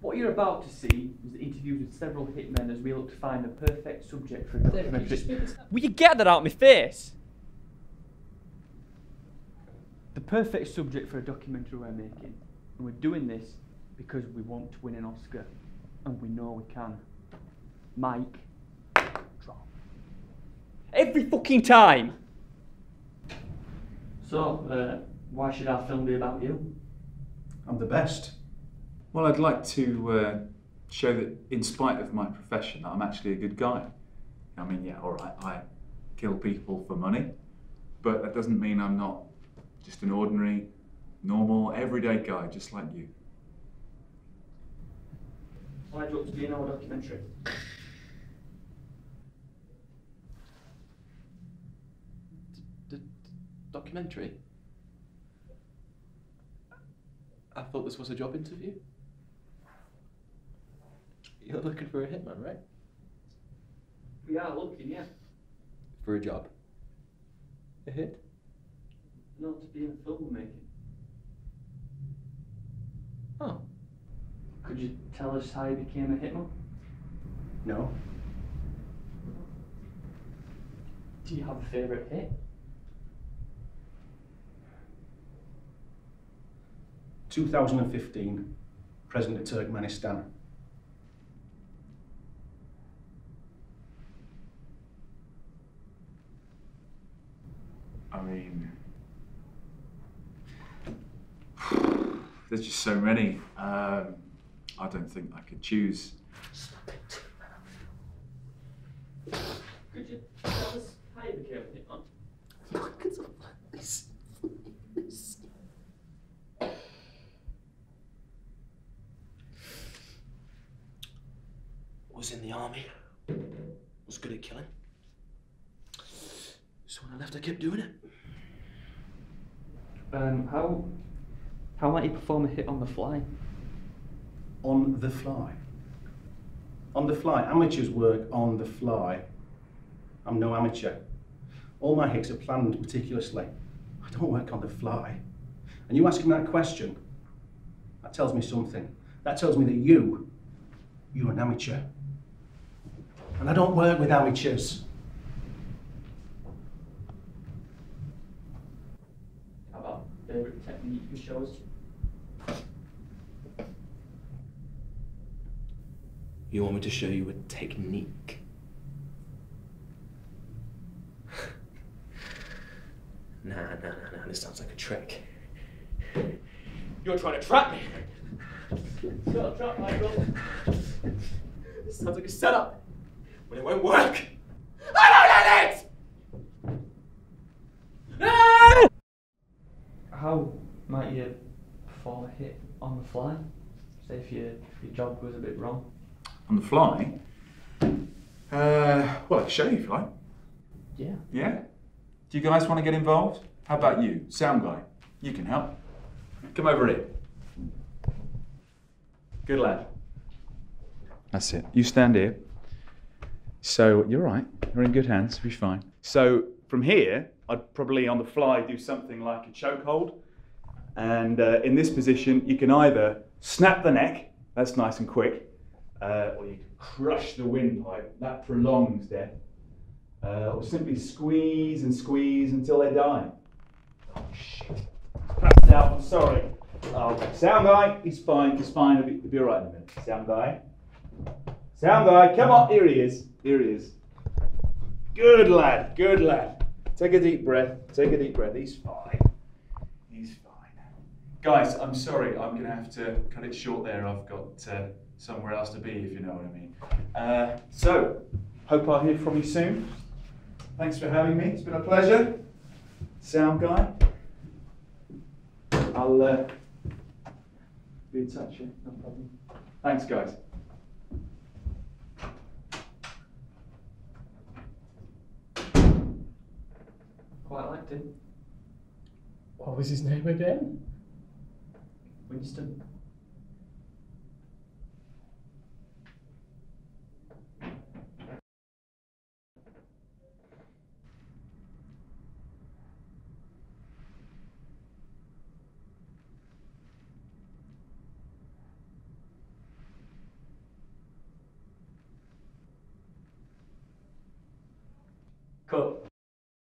What you're about to see is the interviews with several hitmen as we look to find the perfect subject for a documentary. Will you get that out of my face? The perfect subject for a documentary we're making. And we're doing this because we want to win an Oscar. And we know we can. Mike, drop. Every fucking time! So, why should our film be about you? I'm the best. Well, I'd like to show that, in spite of my profession, that I'm actually a good guy. I mean, yeah, all right, I kill people for money, but that doesn't mean I'm not just an ordinary, normal, everyday guy, just like you. I'd love to be in our documentary. Documentary? I thought this was a job interview. You're looking for a hitman, right? We are looking, yeah. For a job? A hit? Not to be in filmmaking. Oh. Could you tell us how you became a hitman? No. Do you have a favourite hit? "2015, President of Turkmenistan. I mean, there's just so many. I don't think I could choose. Could you tell us how you became a hitman? Because I like this. Was in the army, was good at killing, so when I left I kept doing it. How might you perform a hit on the fly? On the fly? On the fly. Amateurs work on the fly. I'm no amateur. All my hits are planned meticulously. I don't work on the fly. And you asking that question, that tells me something. That tells me that you're an amateur. And I don't work with amateurs. How about the favourite technique you show us? You want me to show you a technique? Nah, this sounds like a trick. You're trying to trap me! Shut up, trap, Michael! This sounds like a setup! But it won't work! I don't need it! How might you perform a hit on the fly? Say if your job was a bit wrong. On the fly? Well, I can show you if you like. Yeah. Yeah? Do you guys want to get involved? How about you, sound guy? You can help. Come over here. Good lad. That's it. You stand here. So you're right, you're in good hands, you'll be fine. So from here, I'd probably on the fly do something like a chokehold. And in this position, you can either snap the neck, that's nice and quick, or you can crush the windpipe, that prolongs death. Or simply squeeze and squeeze until they die. Oh shit, passed out, I'm sorry. Oh, sound guy, he's fine, he'll be all right in a minute. Sound guy, come on, here he is. Good lad. Take a deep breath, he's fine. Guys, I'm sorry, I'm gonna have to cut it short there, I've got somewhere else to be, if you know what I mean. So, hope I'll hear from you soon. Thanks for having me, it's been a pleasure. Sound guy, I'll be in touch, yeah? No problem. Thanks guys. Quite liked him. What was his name again? Winston. Cool.